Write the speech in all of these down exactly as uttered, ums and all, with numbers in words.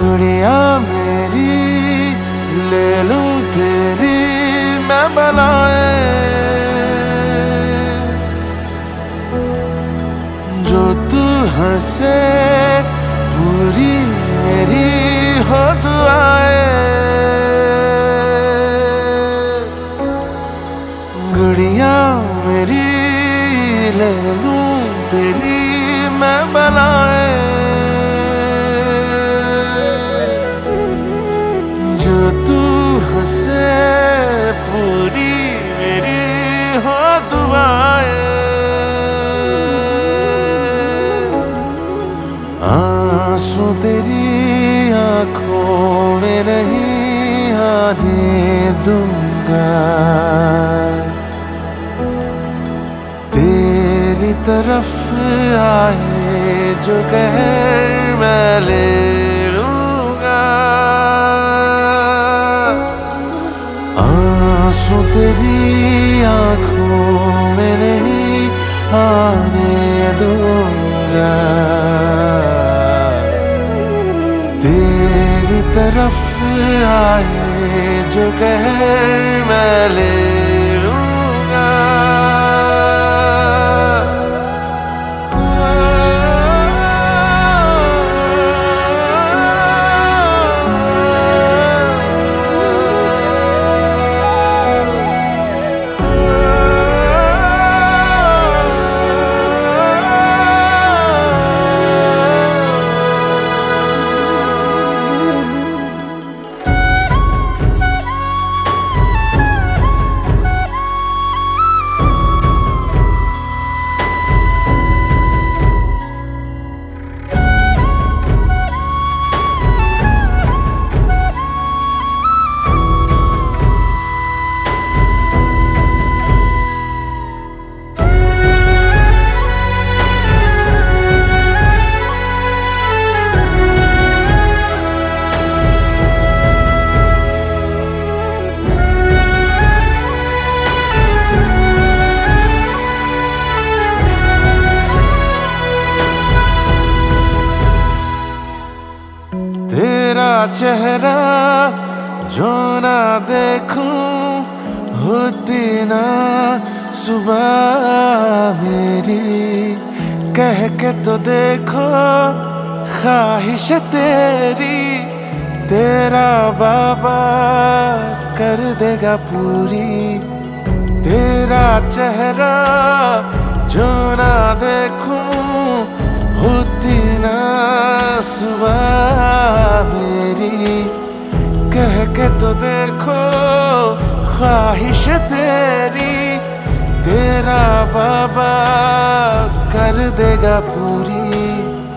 गुड़िया मेरी ले लूं तेरी मैं बलाएं जो तू हंसे पूरी मेरी हो दुआएं। गुड़िया मेरी ले लूं तेरी मैं बलाएं से पूरी मेरी हो दुआएं। आंसू तेरी आंखों में नहीं आने दूंगा, तेरी तरफ आए जो कहर मैं ले तेरी आँखों में नहीं आने दूंगा, तेरी तरफ आए जो कहर मैं ले लूंगा। चेहरा जो ना देखूं होती ना सुबह मेरी, कह के तो देखो ख्वाहिश तेरी, तेरा बाबा कर देगा पूरी। तेरा चेहरा जो ना देखूं होती ना सुबह मेरी, कह के तो देखो ख्वाहिश तेरी, तेरा बाबा कर देगा पूरी।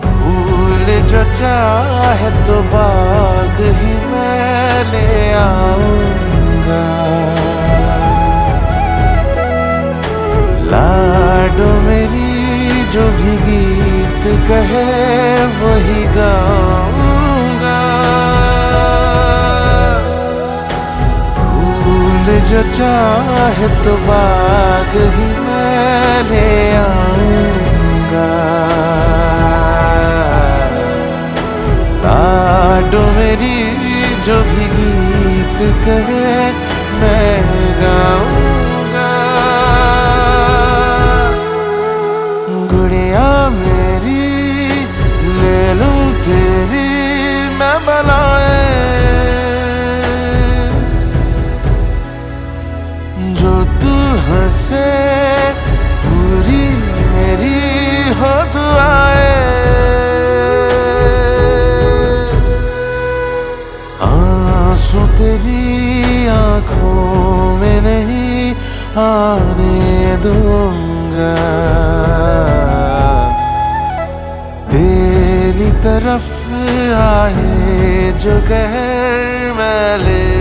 फूल जो चाहे तो बाग ही मैं ले आऊंगा, लाडो मेरी जो भी गीत कहे वही गाऊंगा। फूल जो चाहे तो बाग ही मैं ले आऊंगा, लाडो मेरी जो भी गीत कहे मैं गाऊंगा। गुड़िया मेरी ले लूं तेरी मैं बलाएं जो तू हंसे पूरी मेरी हो दुआएं। आंसू तेरी आँखों में नहीं आने दूंगा, तेरी तरफ आए जो कहर मैं ले